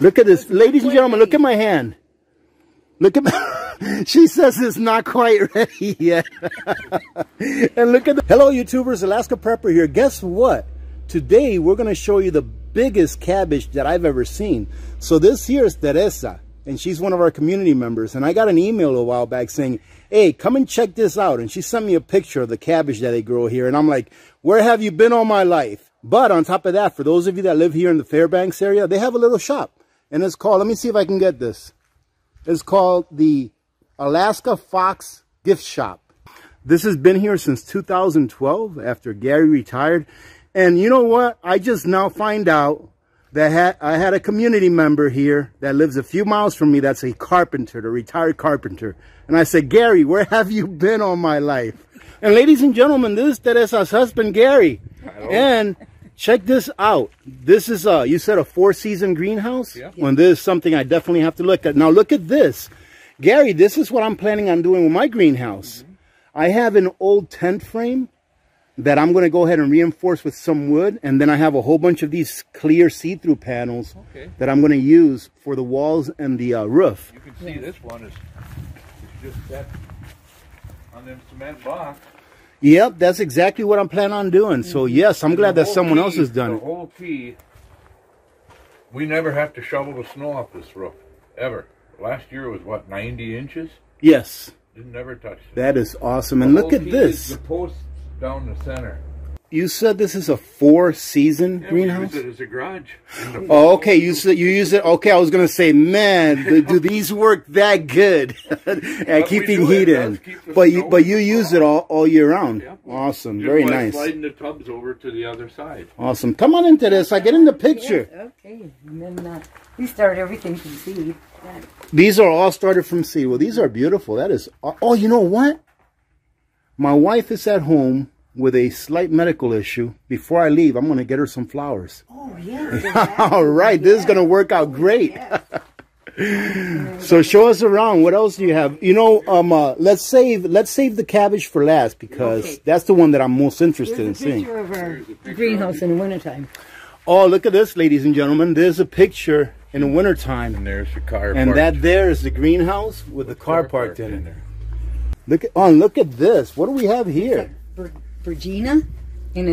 Look at this. Ladies and gentlemen, look at my hand. Look at my... She says it's not quite ready yet. And look at the... Hello, YouTubers. Alaska Prepper here. Guess what? Today, we're going to show you the biggest cabbage that I've ever seen. So this here is Teresa, and she's one of our community members. And I got an email a while back saying, hey, come and check this out. And she sent me a picture of the cabbage that they grow here. And I'm like, where have you been all my life? But on top of that, for those of you that live here in the Fairbanks area, they have a little shop. And it's called, let me see if I can get this. It's called the Alaska Fox gift shop. This has been here since 2012 after Gary retired. And you know what? I just now find out that I had a community member here that lives a few miles from me that's a carpenter, a retired carpenter. And I said, Gary, where have you been all my life? And ladies and gentlemen, this is Teresa's husband, Gary. Hello. And check this out. This is, you said a four-season greenhouse? Yeah. Well, this is something I definitely have to look at. Now, look at this. Gary, this is what I'm planning on doing with my greenhouse. Mm-hmm. I have an old tent frame that I'm going to go ahead and reinforce with some wood. And then I have a whole bunch of these clear see-through panels that I'm going to use for the walls and the roof. You can see this one is just that on them cement blocks. Yep, that's exactly what I'm planning on doing. So yes, I'm glad that someone else has done it. The whole key, we never have to shovel the snow off this roof, ever. Last year it was, what, 90 inches? Yes. It never touched it. That is awesome. And look at this. The posts down the center. You said this is a four-season greenhouse? We use it as a garage. Oh, okay. You use it. Okay, I was going to say, man, do these work that good at keeping heat in? But you use it all year round. Yeah. Awesome. Just very nice. Sliding the tubs over to the other side. Awesome. Come on into this. I get in the picture. Yes, okay. And then we start everything from seed. Yeah. These are all started from seed. Well, these are beautiful. That is. Oh, you know what? My wife is at home with a slight medical issue. Before I leave, I'm going to get her some flowers. Oh, yeah. Exactly. All right. This is going to work out great. Yeah. So show us around. What else do you have? You know, let's save the cabbage for last because that's the one that I'm most interested in seeing. Here's a picture of our greenhouse in the wintertime. Oh, look at this, ladies and gentlemen. There's a picture in the wintertime. And there's the car parked. And that there is the greenhouse with the car parked in there. Look at, oh, look at this. What do we have here? Bergenia, and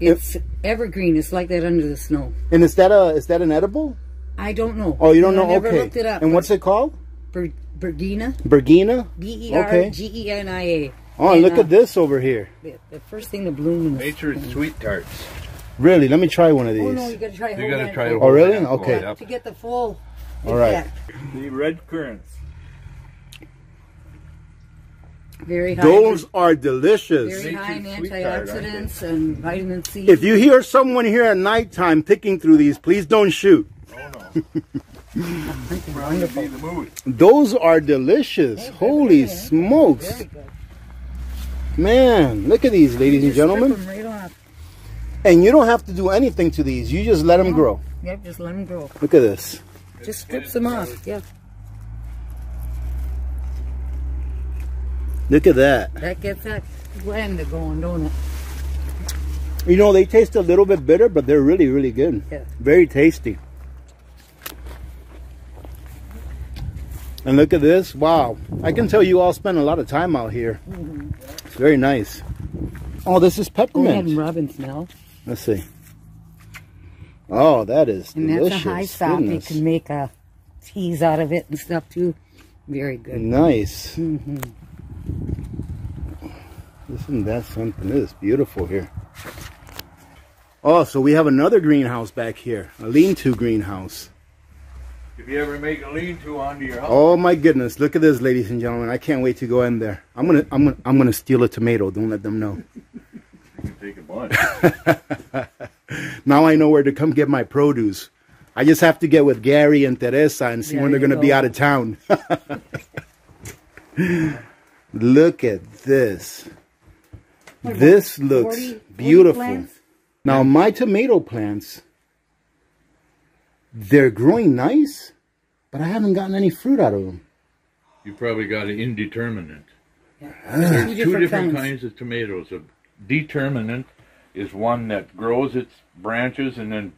it's evergreen. It's like that under the snow. And is that an edible? I don't know. Oh, you don't know? I never looked it up. And what's it called? Bergenia. Bergenia. B-E-R-G-E-N-I-A. Oh, and look at this over here. The first thing to bloom. Nature's sweet tarts. Really? Let me try one of these. Oh no, you gotta try. You gotta try. Oh really? Okay. To get the full. All right. The red currants. Very high. Those are delicious. Very high in antioxidants and vitamin C. If you hear someone here at nighttime picking through these, please don't shoot. Oh, no. Wonderful. Those are delicious. Hey, Holy smokes. Man, look at these, ladies and gentlemen. Right, and you don't have to do anything to these. You just let them grow. Yep, just let them grow. Look at this. Just strips them off. Yeah. Look at that. That gets that blend going, don't it? You know, they taste a little bit bitter, but they're really, really good. Yeah. Very tasty. And look at this. Wow. I can tell you all spend a lot of time out here. Mm-hmm. It's very nice. Oh, this is peppermint. Go ahead and rub and smell. Let's see. Oh, that is delicious. That's a high sop. You can make a teas out of it and stuff, too. Very good. Nice. Mm-hmm. Isn't that something? It is beautiful here. Oh, so we have another greenhouse back here. A lean-to greenhouse. If you ever make a lean-to onto your house. Oh my goodness, look at this, ladies and gentlemen. I can't wait to go in there. I'm gonna steal a tomato. Don't let them know. You can take a bunch. Now I know where to come get my produce. I just have to get with Gary and Teresa and see when they're gonna be out of town. Look at this. This looks beautiful. Now, my tomato plants, they're growing nice, but I haven't gotten any fruit out of them. You probably got an indeterminate. Yeah. There's two different kinds of tomatoes. A determinate is one that grows its branches and then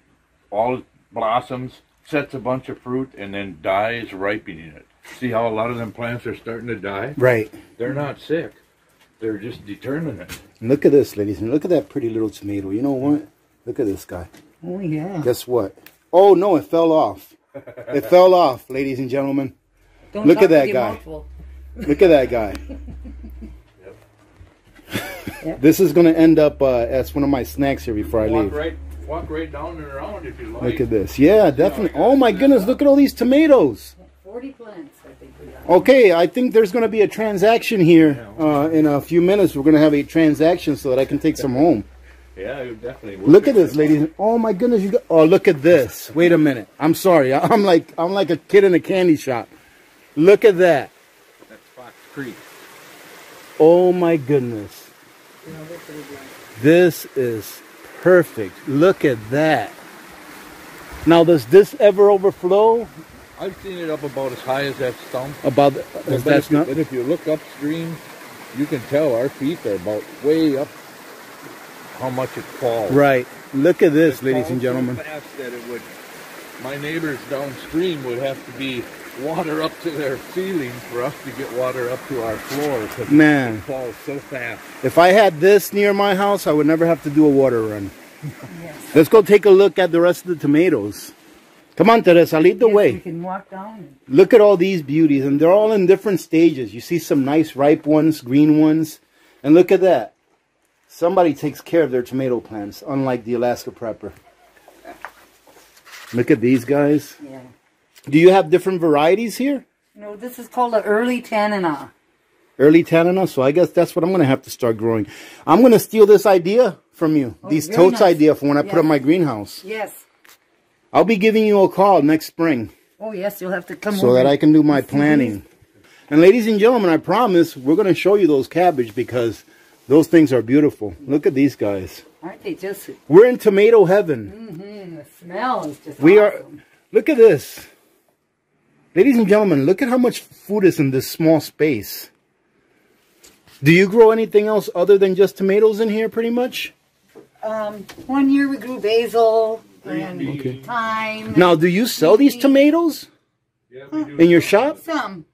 all blossoms sets a bunch of fruit and then dies ripening it. See how a lot of them plants are starting to die? Right. They're not sick. They're just determinate. Look at this, ladies, and look at that pretty little tomato. You know what? Look at this guy. Oh, yeah. Guess what? Oh, no, it fell off. It fell off, ladies and gentlemen. Don't look at that guy. Look at that guy. Yep. This is going to end up as one of my snacks here before I leave. Walk right down and around if you like. Look at this. Yeah, definitely. Oh, my goodness. Look at all these tomatoes. 40 plants, I think we got. Okay, I think there's going to be a transaction here in a few minutes. We're going to have a transaction so that I can take some home. Yeah, you definitely would. Look at this, ladies. Oh my goodness, you got, oh, look at this. Wait a minute. I'm sorry. I'm like a kid in a candy shop. Look at that. That's Fox Creek. Oh my goodness. You know, this is perfect. Look at that. Now, does this ever overflow? I've seen it up about as high as that stump. About as that stump. But if you look upstream, you can tell our feet are about way up. How much it falls. Right. Look at this, ladies and gentlemen. So fast that it would, my neighbors downstream would have to be water up to their ceiling for us to get water up to our floor. Because man, it falls so fast. If I had this near my house, I would never have to do a water run. Yes. Let's go take a look at the rest of the tomatoes. Come on, Teresa, lead the way. You can walk down. Look at all these beauties, and they're all in different stages. You see some nice ripe ones, green ones, and look at that. Somebody takes care of their tomato plants, unlike the Alaska Prepper. Look at these guys. Yeah. Do you have different varieties here? No, this is called an Early Tanana. Early Tanana, so I guess that's what I'm going to have to start growing. I'm going to steal this idea from you, these totes idea from when I put up my greenhouse. Yes. I'll be giving you a call next spring. Oh, yes, you'll have to come over. So that I can do my planning. And ladies and gentlemen, I promise we're going to show you those cabbage because... those things are beautiful. Look at these guys. Aren't they just... we're in tomato heaven. Mm-hmm. The smell is just awesome. Look at this. Ladies and gentlemen, look at how much food is in this small space. Do you grow anything else other than just tomatoes in here, pretty much? 1 year we grew basil and thyme. Now, do you sell these tomatoes? Yeah, we do. In your shop? Some.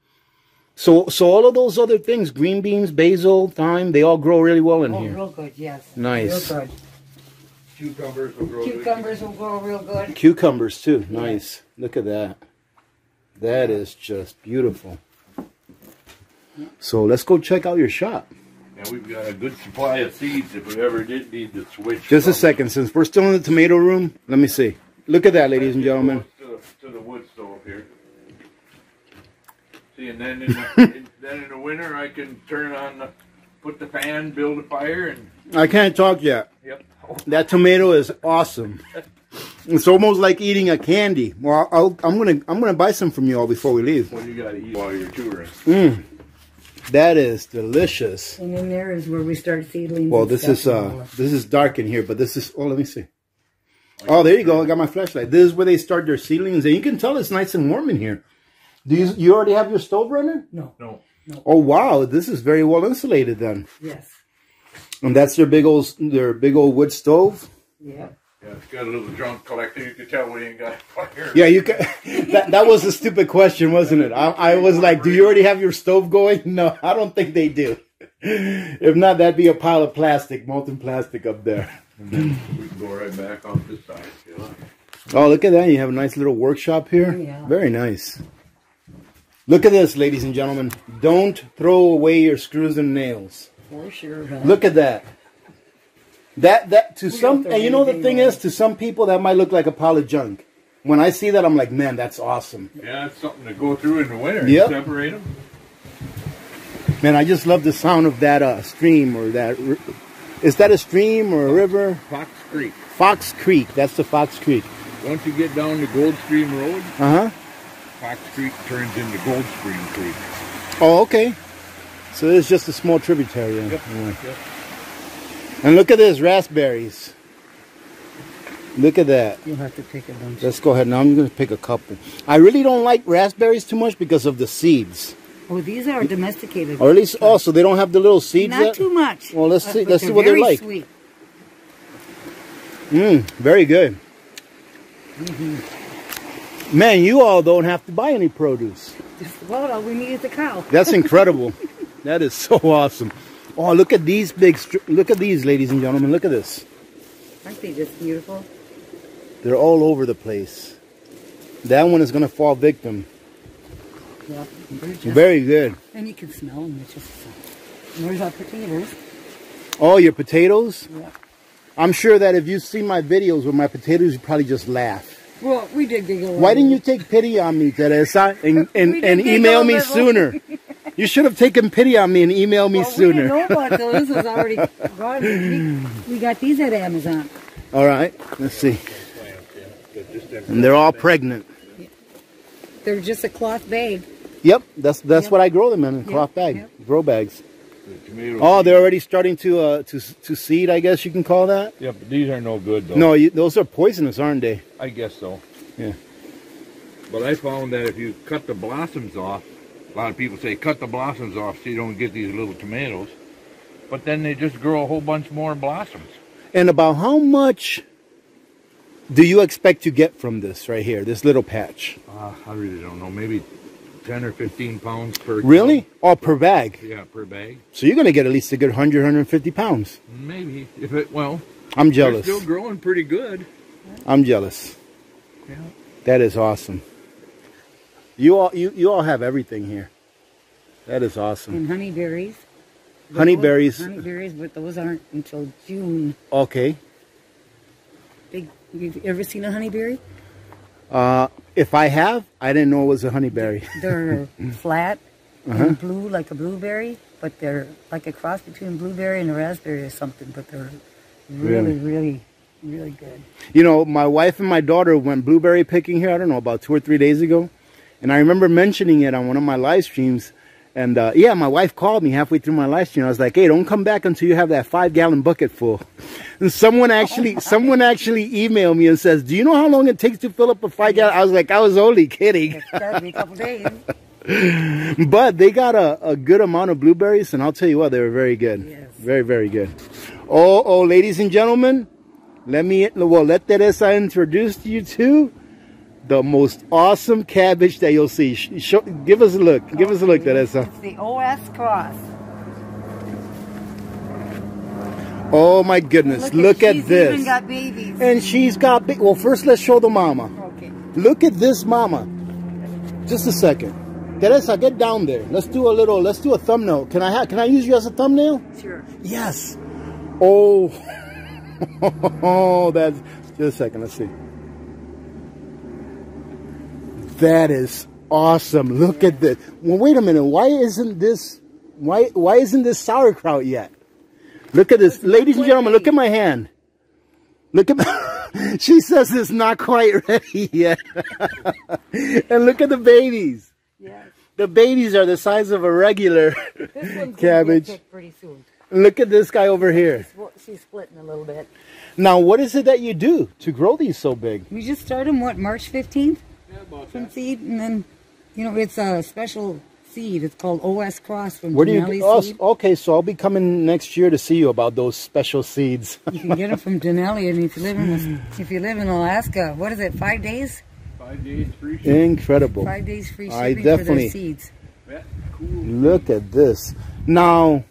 So all of those other things, green beans, basil, thyme, they all grow really well in here. Real good, yes. Nice. Real good. Cucumbers will grow really good. Cucumbers will grow real good. Cucumbers, too. Nice. Look at that. That is just beautiful. So let's go check out your shop. And we've got a good supply of seeds if we ever did need to switch. Just a second. Since we're still in the tomato room, let me see. Look at that, ladies and gentlemen. To the wood stove here. See, and then in the winter, I can turn on, put the fan, build a fire, and I can't talk yet. Yep. That tomato is awesome. It's almost like eating a candy. Well, I'm gonna buy some from you all before we leave. Well, you gotta eat while you're touring. That is delicious. And in there is where we start seedlings. Well, this is dark in here, but this is let me see. Oh, there you go. I got my flashlight. This is where they start their seedlings, and you can tell it's nice and warm in here. Do you already have your stove running? No. No. Oh wow, this is very well insulated then. Yes. And that's their big old wood stove? Yeah. Yeah, it's got a little junk collector. You can tell we ain't got fire. Yeah, you can that was a stupid question, wasn't it? I was like, do you already have your stove going? No, I don't think they do. If not, that'd be a pile of plastic, molten plastic up there. And then we can go right back off this side. Yeah. Oh, look at that. You have a nice little workshop here. Yeah. Very nice. Look at this, ladies and gentlemen. Don't throw away your screws and nails. For sure. Huh? Look at that. And you know the thing is, to some people that might look like a pile of junk. When I see that, I'm like, man, that's awesome. Yeah, it's something to go through in the winter. Yep. And separate them. Man, I just love the sound of that stream or that. Is that a stream or a river? Fox Creek. Fox Creek. That's the Fox Creek. Once you get down to Goldstream Road. Uh huh. Fox Creek turns into Goldstream Creek. Oh, okay. So it's just a small tributary. Yep. Yeah. Yep. And look at this, raspberries. Look at that. You'll have to pick a bunch. Let's go ahead. Now I'm going to pick a couple. I really don't like raspberries too much because of the seeds. Oh, these are domesticated. Or at least, so they don't have the little seeds yet? Not too much. Well, let's see what they're like. Very sweet. Very good. Mm-hmm. Man, you all don't have to buy any produce. Well, all we need is a cow. That's incredible. That is so awesome. Oh, look at these big, look at these, ladies and gentlemen. Look at this. Aren't they just beautiful? They're all over the place. That one is going to fall victim. Yeah, very good. And you can smell them. It's just, there's our potatoes. Oh, your potatoes? Yeah. I'm sure that if you see my videos with my potatoes, you probably just laugh. Well, we did giggle. Why didn't you take pity on me, Teresa, and email me sooner? You should have taken pity on me and emailed me sooner. Well, we didn't know about those. This was already gone. We got these at Amazon. All right. Let's see. And they're all pregnant. They're just a cloth bag. Yep. That's what I grow them in, a cloth bag. Yep. Grow bags. Oh, they're already starting to seed, I guess you can call that? Yeah, but these are no good, though. No, those are poisonous, aren't they? I guess so. Yeah. But I found that if you cut the blossoms off, a lot of people say cut the blossoms off so you don't get these little tomatoes, but then they just grow a whole bunch more blossoms. And about how much do you expect to get from this right here, this little patch? I really don't know. Maybe 10 or 15 pounds per bag. Really? Oh, per bag? Yeah, per bag. So you're going to get at least a good 100, 150 pounds. Maybe. If it, well, I'm jealous. They're still growing pretty good. I'm jealous. Yeah. That is awesome. You all have everything here. That is awesome. And honeyberries. Honeyberries. Honeyberries, but those aren't until June. Okay. Big, you've ever seen a honeyberry? If I have, I didn't know it was a honeyberry. They're flat and blue, like a blueberry, but they're like a cross between blueberry and a raspberry or something, but they're really good. You know, my wife and my daughter went blueberry picking here, I don't know, about 2 or 3 days ago, and I remember mentioning it on one of my live streams, and yeah, my wife called me halfway through my live stream. I was like, hey, don't come back until you have that 5-gallon bucket full. And someone actually emailed me and says, do you know how long it takes to fill up a 5-gallon? I was like, I was only kidding. That'd be a couple days. But they got a good amount of blueberries, and I'll tell you what, they were very good. Yes. Very, very good. Oh, ladies and gentlemen, let Teresa introduce you to the most awesome cabbage that you'll see. Give us a look. Give us a look, Teresa. It's the OS Cross. Oh my goodness, look at this. She's even got babies. And she's got, well, first let's show the mama. Okay. Look at this mama. Just a second. Teresa, get down there. Let's do a thumbnail. Can I use you as a thumbnail? Sure. Yes. Oh. Oh, that's, just a second, let's see. That is awesome. Look at this. Well, wait a minute. Why isn't this sauerkraut yet? Look at this. Ladies and gentlemen, look at my hand. Look at my... She says it's not quite ready yet. And look at the babies. Yes. The babies are the size of a regular cabbage. Pretty soon. Look at this guy over here. She's splitting a little bit. Now, what is it that you do to grow these so big? We just start them, what, March 15th? Yeah, about from that. Seed, and then, you know, it's a special... seed. It's called OS Cross from Denali seed. Okay, so I'll be coming next year to see you about those special seeds. You can get them from Denali, and if you live in Alaska, what is it? 5 days? 5 days free shipping. Incredible. 5 days free shipping for their seeds. That's cool. Look at this. Now,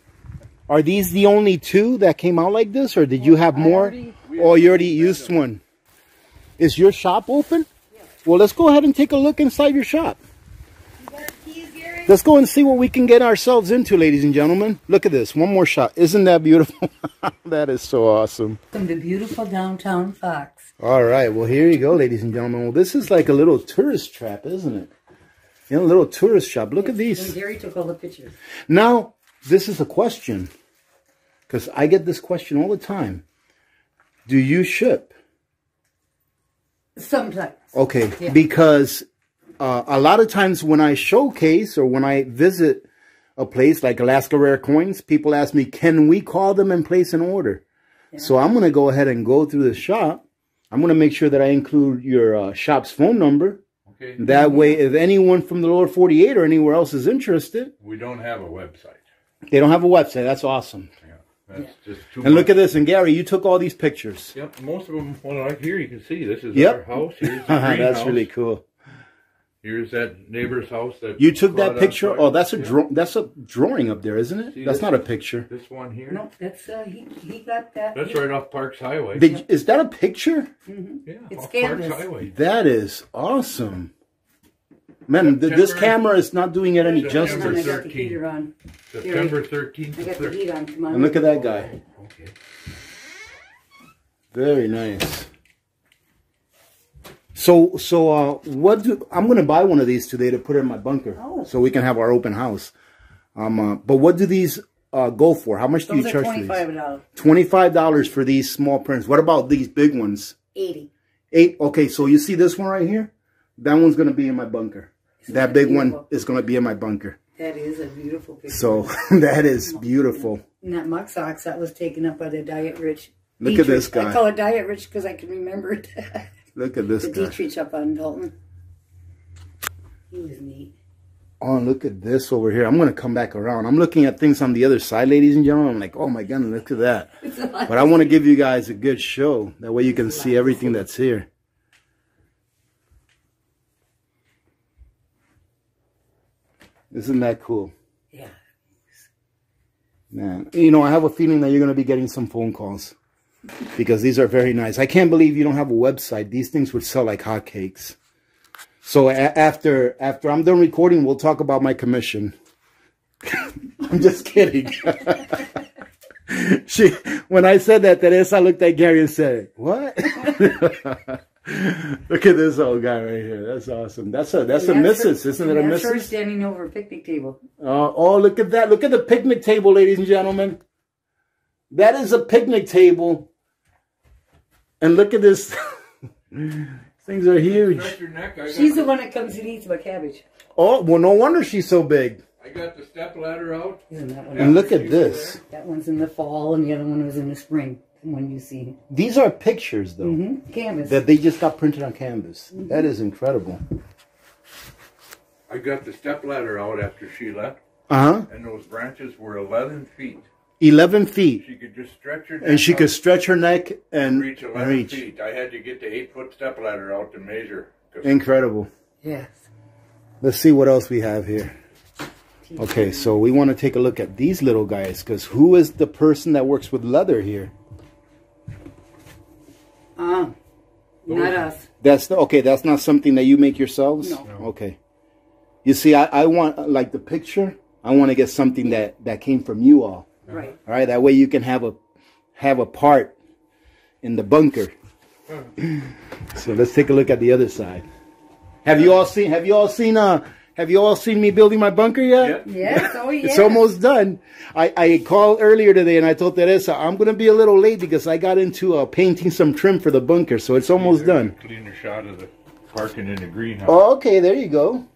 are these the only two that came out like this, or did you have more? Oh, you already used one. Is your shop open? Yeah. Well, let's go ahead and take a look inside your shop. Let's go and see what we can get ourselves into, ladies and gentlemen. Look at this. One more shot. Isn't that beautiful? That is so awesome. Welcome to beautiful downtown Fox. All right. Well, here you go, ladies and gentlemen. Well, this is like a little tourist trap, isn't it? You know, a little tourist shop. Look at these. And Gary took all the pictures. Now, this is a question, because I get this question all the time. Do you ship? Sometimes. Okay, yeah. Because... a lot of times when I showcase or when I visit a place like Alaska Rare Coins, people ask me, can we call them and place an order? Yeah. So I'm going to go ahead and go through the shop. I'm going to make sure that I include your shop's phone number. Okay. That way, if anyone from the lower 48 or anywhere else is interested. We don't have a website. They don't have a website. That's awesome. Yeah. That's just too much. Look at this. And Gary, you took all these pictures. Yep. Most of them, well, right here you can see this is our house. Here's the greenhouse. That's really cool. Here's that neighbor's house that you took that picture. Oh, that's a that's a drawing up there, isn't it? See, that's not a picture. This one here. No, that's he got that. That's right off Parks Highway. Is that a picture? Mm-hmm. Yeah, it's off Parks Highway. That is awesome. Man, this camera is not doing it any justice. September 13th. I got the heat on. Come on. And look at that guy. Okay. Very nice. So what do I'm gonna buy one of these today to put in my bunker, so we can have our open house. But what do these go for? How much do you charge for these? $25. $25 for these small prints. What about these big ones? $80. Okay, so you see this one right here? That one's gonna be in my bunker. That big one is gonna be in my bunker. That is a beautiful picture. So that is beautiful. And that muck socks that was taken up by the Diet Rich. Look at this guy. I call it Diet Rich because I can remember it. Look at this guy. The Dietrich up on Dalton. He was neat. Oh, look at this over here. I'm going to come back around. I'm looking at things on the other side, ladies and gentlemen. I'm like, oh my goodness, look at that. But I want to give you guys a good show. That way you can see everything that's here. Isn't that cool? Yeah. Man, you know, I have a feeling that you're going to be getting some phone calls. Because these are very nice. I can't believe you don't have a website. These things would sell like hotcakes. So after I'm done recording, we'll talk about my commission. I'm just kidding. When I said that, Teresa looked at Gary and said, "What?" Look at this old guy right here. That's awesome. That's a missus, isn't it? A missus. Sure, standing over a picnic table. Oh, look at that! Look at the picnic table, ladies and gentlemen. That is a picnic table. And look at this. Things are huge. She's the one that comes and eats my cabbage. Oh, well, no wonder she's so big. I got the step ladder out. And look at this. That one's in the fall and the other one was in the spring. When you see. These are pictures, though. Mm-hmm. Canvas. That they just got printed on canvas. Mm-hmm. That is incredible. I got the step ladder out after she left. Uh-huh. And those branches were 11 feet. 11 feet. She could just stretch her neck. And she could stretch her neck and reach 11 feet. I had to get the 8-foot step ladder out to measure. Incredible. Yes. Let's see what else we have here. Okay, so we want to take a look at these little guys, because who is the person that works with leather here? Not us. That's okay, that's not something that you make yourselves? No. Okay. You see, I want, like the picture, I want to get something that came from you all. Right. All right. That way you can have a part in the bunker. So let's take a look at the other side. Have you all seen me building my bunker yet? Yes. Oh, yeah. It's almost done. I called earlier today and I told Teresa I'm gonna be a little late because I got into painting some trim for the bunker, so it's almost done. Cleaner shot of the parking in the greenhouse. Oh, okay. There you go.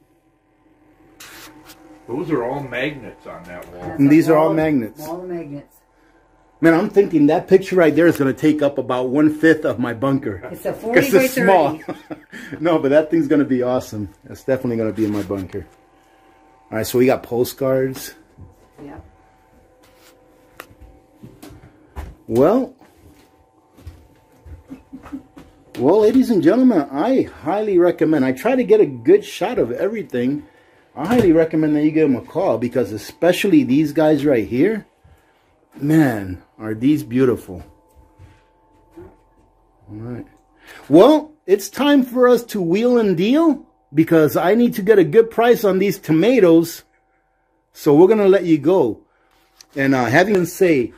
Those are all magnets on that wall. And these are all magnets. All magnets. Man, I'm thinking that picture right there is going to take up about 1/5 of my bunker. It's a 40 by 30. No, but that thing's going to be awesome. That's definitely going to be in my bunker. All right, so we got postcards. Yeah. Well, ladies and gentlemen, I highly recommend. I try to get a good shot of everything. I highly recommend that you give them a call, because especially these guys right here, man, are these beautiful. All right. Well, it's time for us to wheel and deal, because I need to get a good price on these tomatoes. So we're going to let you go. And having to say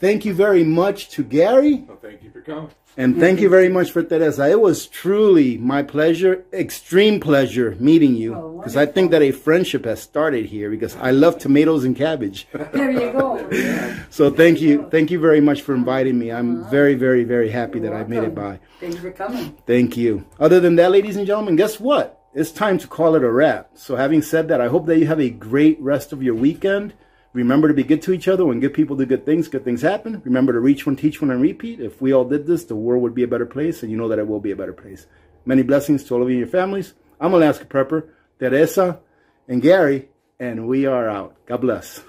thank you very much to Gary. Well, thank you for coming. And thank you very much for Teresa. It was truly my pleasure, extreme pleasure meeting you. Because I think that a friendship has started here, because I love tomatoes and cabbage. There you go. So thank you. Thank you very much for inviting me. I'm very, very, very happy that I made it by. Thank you for coming. Thank you. Other than that, ladies and gentlemen, guess what? It's time to call it a wrap. So having said that, I hope that you have a great rest of your weekend. Remember to be good to each other. When good people do good things happen. Remember to reach one, teach one, and repeat. If we all did this, the world would be a better place, and you know that it will be a better place. Many blessings to all of you and your families. I'm Alaska Prepper, Teresa, and Gary, and we are out. God bless.